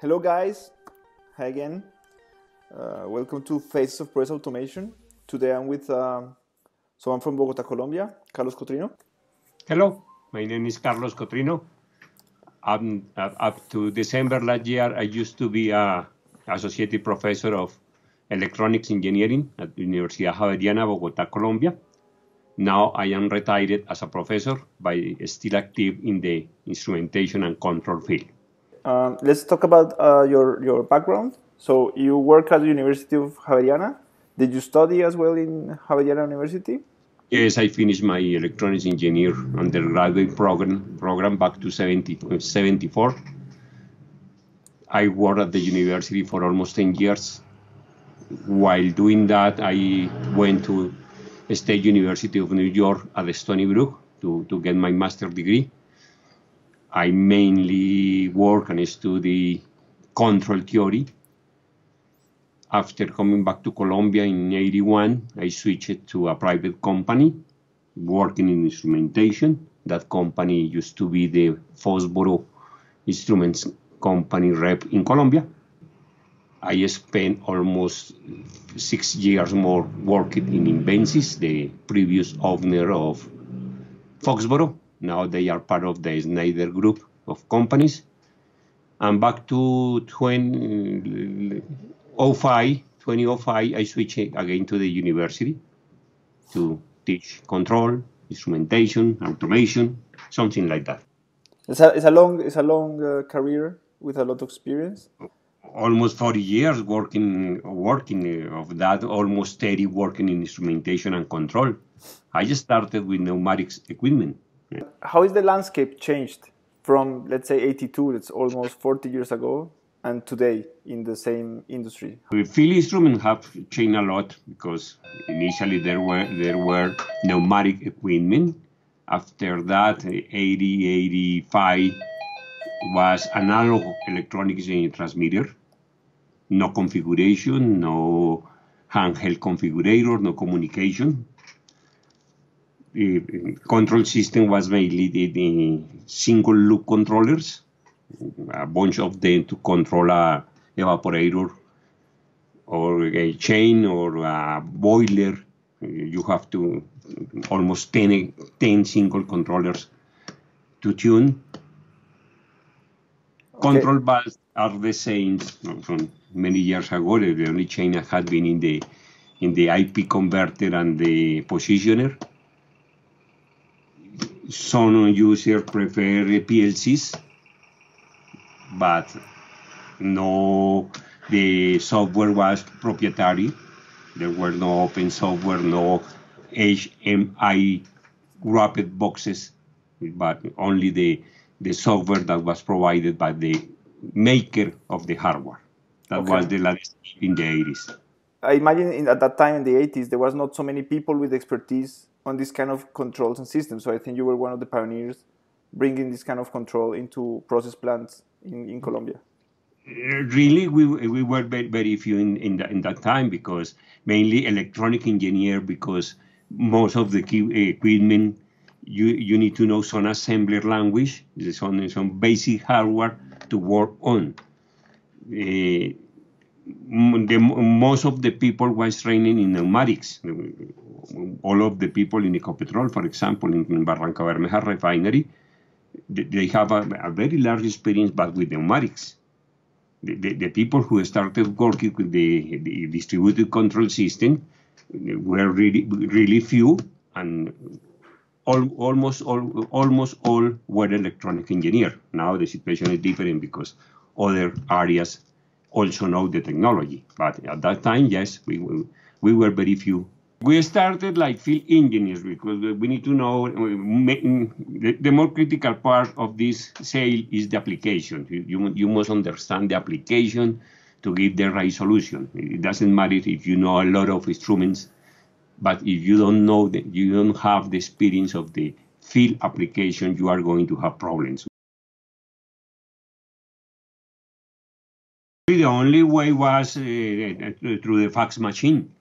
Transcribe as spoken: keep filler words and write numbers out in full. Hello guys, hi again, uh, welcome to Faces of Process Automation. Today I'm with um, someone from Bogotá, Colombia, Carlos Cotrino. Hello, my name is Carlos Cotrino. I'm, uh, up to December last year I used to be an associate professor of electronics engineering at Universidad Javeriana, Bogotá, Colombia. Now I am retired as a professor, but still active in the instrumentation and control field. Uh, let's talk about uh, your, your background. So you work at the University of Javeriana. Did you study as well in Javeriana University? Yes, I finished my electronics engineer undergraduate program, program back to seventy, seventy-four. I worked at the university for almost ten years. While doing that, I went to State University of New York at Stony Brook to, to get my master's degree. I mainly work and study control theory. After coming back to Colombia in eighty-one, I switched to a private company working in instrumentation. That company used to be the Foxboro Instruments Company rep in Colombia. I spent almost six years more working in Invensys, the previous owner of Foxboro. Now they are part of the Schneider group of companies. And back to twenty oh five, twenty oh five, I switched again to the university to teach control, instrumentation, automation, something like that. It's a, it's a long, it's a long uh, career with a lot of experience. Almost forty years working, working of that, almost thirty working in instrumentation and control. I just started with pneumatics equipment. Yeah. How is the landscape changed from, let's say, eighty-two, that's almost forty years ago, and today in the same industry? The field instruments have changed a lot because initially there were, there were pneumatic equipment. After that, eighty, eighty-five was analog electronics transmitter. No configuration, no handheld configurator, no communication. The control system was mainly the, the single loop controllers, a bunch of them to control a evaporator or a chain or a boiler. You have to almost ten, ten single controllers to tune. Okay. Control valves are the same from many years ago. The only change had been in the in the I P converter and the positioner. Some users prefer P L Cs, but no, the software was proprietary. There were no open software, no H M I wrapped boxes, but only the, the software that was provided by the maker of the hardware. That okay. was the last in the eighties. I imagine in, at that time in the eighties, there was not so many people with expertise on this kind of controls and systems. So I think you were one of the pioneers bringing this kind of control into process plants in, in Colombia. Really, we, we were very, very few in, in, the, in that time because mainly electronic engineer, because most of the key equipment, you, you need to know some assembler language, some, some basic hardware to work on. Uh, The, most of the people was training in pneumatics. All of the people in Ecopetrol, for example, in Barranca Bermeja refinery, they have a, a very large experience, but with pneumatics. The, the, the people who started working with the, the distributed control system were really, really few, and all, almost, all, almost all were electronic engineers. Now the situation is different because other areas also know the technology, but at that time, yes, we, we, we were very few. We started like field engineers because we need to know the more critical part of this sale is the application. You, you must understand the application to give the right solution. It doesn't matter if you know a lot of instruments, but if you don't know that, you don't have the experience of the field application, you are going to have problems. The only way was uh, through the fax machine.